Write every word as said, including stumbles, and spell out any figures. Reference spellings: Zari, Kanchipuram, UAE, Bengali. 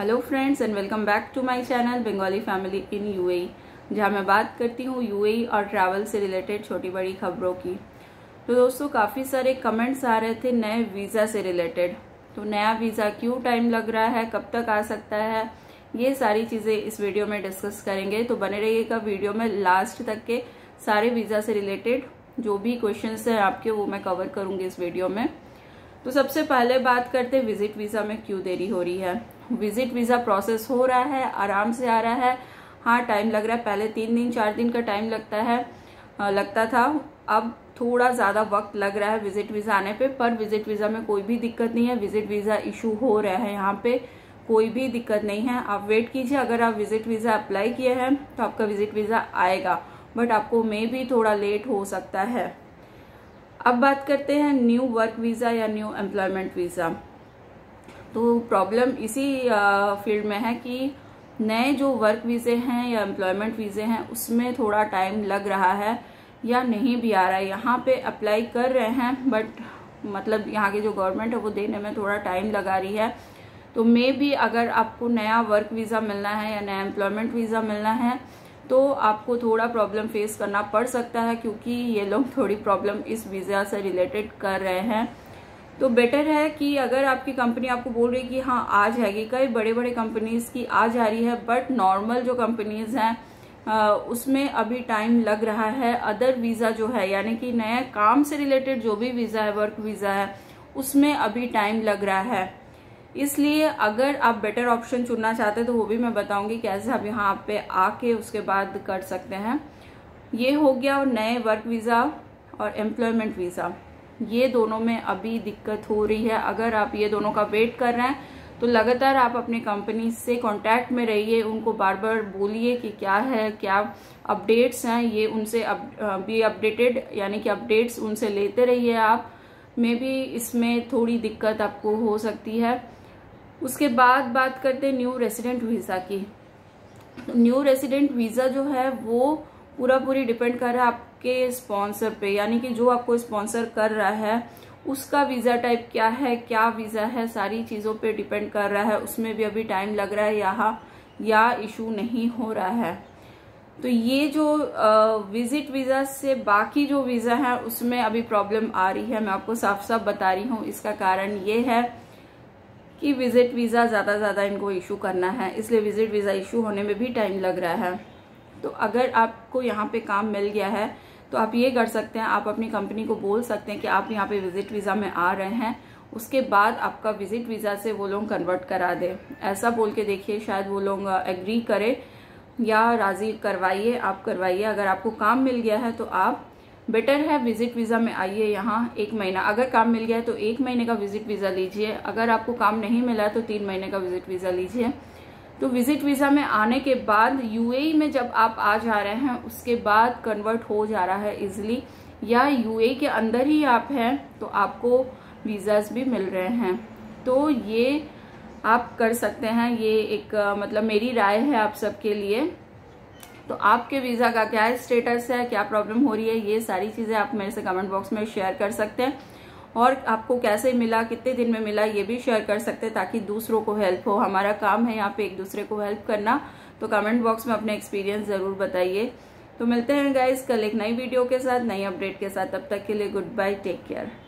Hello friends and welcome back to my channel Bengali family in UAE, जहां मैं बात करती हूं यूएई और ट्रैवल से रिलेटेड छोटी बड़ी खबरों की। तो दोस्तों काफ़ी सारे कमेंट्स आ रहे थे नए वीज़ा से रिलेटेड। तो नया वीज़ा क्यों टाइम लग रहा है, कब तक आ सकता है, ये सारी चीज़ें इस वीडियो में डिस्कस करेंगे। तो बने रहिएगा वीडियो में लास्ट तक के। सारे वीज़ा से रिलेटेड जो भी क्वेश्चंस हैं आपके वो मैं कवर करूँगी इस वीडियो में। तो सबसे पहले बात करते हैं विजिट वीज़ा में क्यों देरी हो रही है। विजिट वीज़ा प्रोसेस हो रहा है, आराम से आ रहा है। हाँ, टाइम लग रहा है, पहले तीन दिन चार दिन का टाइम लगता है लगता था, अब थोड़ा ज़्यादा वक्त लग रहा है विजिट वीज़ा आने पे। पर विजिट वीज़ा में कोई भी दिक्कत नहीं है, विजिट वीज़ा इशू हो रहा है यहाँ पे कोई भी दिक्कत नहीं है। आप वेट कीजिए, अगर आप विजिट वीज़ा अप्लाई किए हैं तो आपका विजिट वीज़ा आएगा, बट आपको मे भी थोड़ा लेट हो सकता है। अब बात करते हैं न्यू वर्क वीज़ा या न्यू एम्प्लॉयमेंट वीज़ा। तो प्रॉब्लम इसी फील्ड में है कि नए जो वर्क वीज़े हैं या एम्प्लॉयमेंट वीज़े हैं उसमें थोड़ा टाइम लग रहा है या नहीं भी आ रहा है। यहाँ पे अप्लाई कर रहे हैं बट मतलब यहाँ की जो गवर्नमेंट है वो देने में थोड़ा टाइम लगा रही है। तो मे भी अगर आपको नया वर्क वीज़ा मिलना है या नया एम्प्लॉयमेंट वीज़ा मिलना है तो आपको थोड़ा प्रॉब्लम फेस करना पड़ सकता है, क्योंकि ये लोग थोड़ी प्रॉब्लम इस वीज़ा से रिलेटेड कर रहे हैं। तो बेटर है कि अगर आपकी कंपनी आपको बोल रही है कि हाँ आ जाएगी, कई बड़े बड़े कंपनीज़ की आ जा रही है, बट नॉर्मल जो कंपनीज़ हैं उसमें अभी टाइम लग रहा है। अदर वीज़ा जो है यानी कि नए काम से रिलेटेड जो भी वीज़ा है, वर्क वीज़ा है, उसमें अभी टाइम लग रहा है। इसलिए अगर आप बेटर ऑप्शन चुनना चाहते हैं तो वो भी मैं बताऊँगी कैसे आप यहाँ पे आके उसके बाद कर सकते हैं। ये हो गया नए वर्क वीज़ा और एम्प्लॉयमेंट वीज़ा, ये दोनों में अभी दिक्कत हो रही है। अगर आप ये दोनों का वेट कर रहे हैं तो लगातार आप अपनी कंपनी से कांटेक्ट में रहिए, उनको बार बार बोलिए कि क्या है, क्या अपडेट्स हैं, ये उनसे अप, भी अपडेटेड यानी कि अपडेट्स उनसे लेते रहिए आप। मे भी इसमें थोड़ी दिक्कत आपको हो सकती है। उसके बाद बात करते हैं न्यू रेसिडेंट वीज़ा की। न्यू रेसिडेंट वीज़ा जो है वो पूरा पूरी डिपेंड कर रहा है आपके स्पॉन्सर पे, यानी कि जो आपको स्पॉन्सर कर रहा है उसका वीज़ा टाइप क्या है, क्या वीज़ा है, सारी चीज़ों पे डिपेंड कर रहा है। उसमें भी अभी टाइम लग रहा है यहाँ या इशू नहीं हो रहा है। तो ये जो विजिट वीज़ा से बाकी जो वीज़ा है उसमें अभी प्रॉब्लम आ रही है, मैं आपको साफ साफ बता रही हूँ। इसका कारण ये है कि विजिट वीज़ा ज़्यादा से ज़्यादा इनको इशू करना है, इसलिए विजिट वीज़ा इशू होने में भी टाइम लग रहा है। तो अगर आपको यहाँ पे काम मिल गया है तो आप ये कर सकते हैं, आप अपनी कंपनी को बोल सकते हैं कि आप यहाँ पे विजिट वीज़ा में आ रहे हैं, उसके बाद आपका विजिट वीज़ा से वो लोग कन्वर्ट करा दें। ऐसा बोल के देखिए, शायद वो लोग एग्री करें या राज़ी करवाइए, आप करवाइए। अगर आपको काम मिल गया है तो आप बेटर है विजिट वीज़ा में आइए यहाँ एक महीना, अगर काम मिल गया है तो एक महीने का विजिट वीज़ा लीजिए। अगर आपको काम नहीं मिला है तो तीन महीने का विजिट वीज़ा लीजिए। तो विजिट वीज़ा में आने के बाद यूएई में जब आप आ जा रहे हैं उसके बाद कन्वर्ट हो जा रहा है इजीली, या यूएई के अंदर ही आप हैं तो आपको वीज़ाज भी मिल रहे हैं। तो ये आप कर सकते हैं, ये एक मतलब मेरी राय है आप सबके लिए। तो आपके वीज़ा का क्या स्टेटस है, क्या प्रॉब्लम हो रही है, ये सारी चीज़ें आप मेरे से कमेंट बॉक्स में शेयर कर सकते हैं, और आपको कैसे मिला, कितने दिन में मिला, ये भी शेयर कर सकते हैं ताकि दूसरों को हेल्प हो। हमारा काम है यहाँ पे एक दूसरे को हेल्प करना। तो कमेंट बॉक्स में अपने एक्सपीरियंस ज़रूर बताइए। तो मिलते हैं गाइस कल एक नई वीडियो के साथ, नई अपडेट के साथ। तब तक के लिए गुड बाय, टेक केयर।